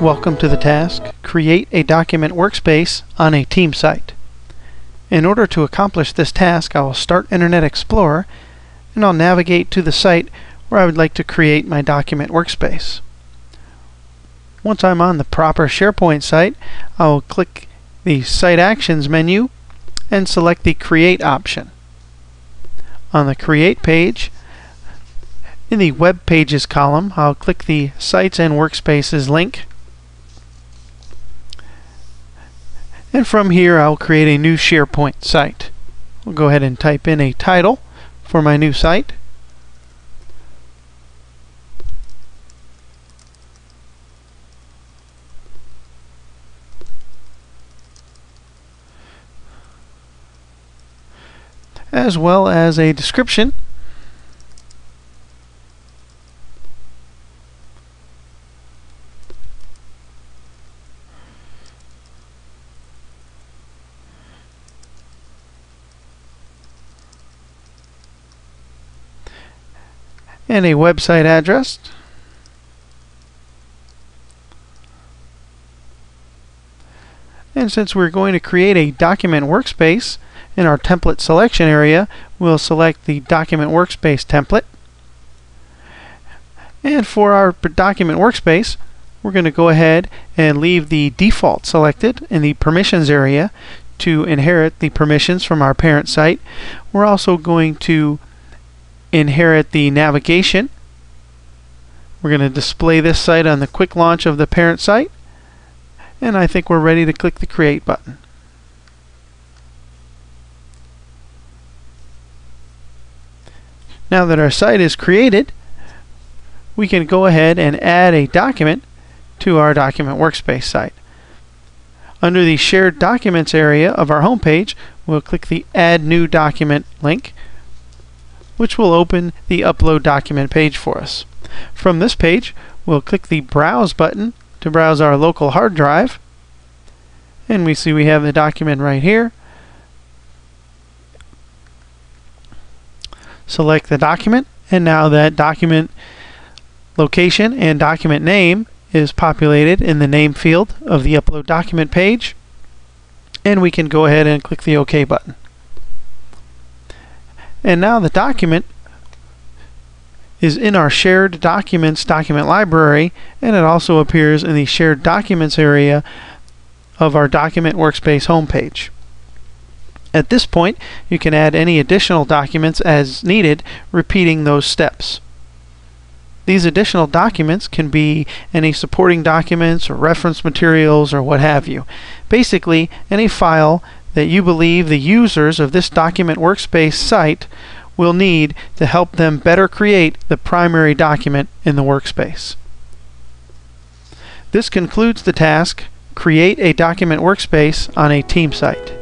Welcome to the task, Create a Document Workspace on a Team Site. In order to accomplish this task, I will start Internet Explorer and I'll navigate to the site where I would like to create my document workspace. Once I'm on the proper SharePoint site, I will click the Site Actions menu and select the Create option. On the Create page, in the Web Pages column, I'll click the Sites and Workspaces link. And from here I'll create a new SharePoint site. We'll go ahead and type in a title for my new site. As well as a description. And a website address. And since we're going to create a document workspace, in our template selection area we'll select the document workspace template. And for our document workspace we're going to go ahead and leave the default selected in the permissions area to inherit the permissions from our parent site. We're also going to inherit the navigation. We're going to display this site on the quick launch of the parent site, and I think we're ready to click the Create button. Now that our site is created, we can go ahead and add a document to our document workspace site. Under the Shared Documents area of our home page, we'll click the Add New Document link, which will open the Upload Document page for us. From this page, we'll click the Browse button to browse our local hard drive. And we see we have the document right here. Select the document, and now that document location and document name is populated in the name field of the Upload Document page. And we can go ahead and click the OK button. And now the document is in our Shared Documents document library, and it also appears in the Shared Documents area of our Document Workspace homepage. At this point, you can add any additional documents as needed, repeating those steps. These additional documents can be any supporting documents or reference materials or what have you. Basically, any file that you believe the users of this document workspace site will need to help them better create the primary document in the workspace. This concludes the task, Create a Document Workspace on a Team Site.